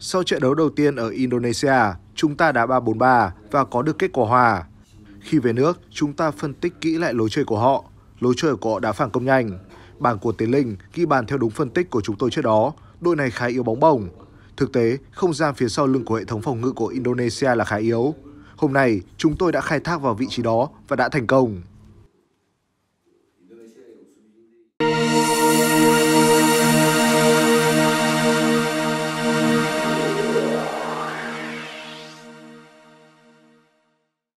Sau trận đấu đầu tiên ở Indonesia, chúng ta đá 3-4-3 và có được kết quả hòa. Khi về nước, chúng ta phân tích kỹ lại lối chơi của họ. Lối chơi của họ đá phản công nhanh. Bàn của Tiến Linh ghi bàn theo đúng phân tích của chúng tôi trước đó. Đội này khá yếu bóng bổng. Thực tế, không gian phía sau lưng của hệ thống phòng ngự của Indonesia là khá yếu. Hôm nay, chúng tôi đã khai thác vào vị trí đó và đã thành công.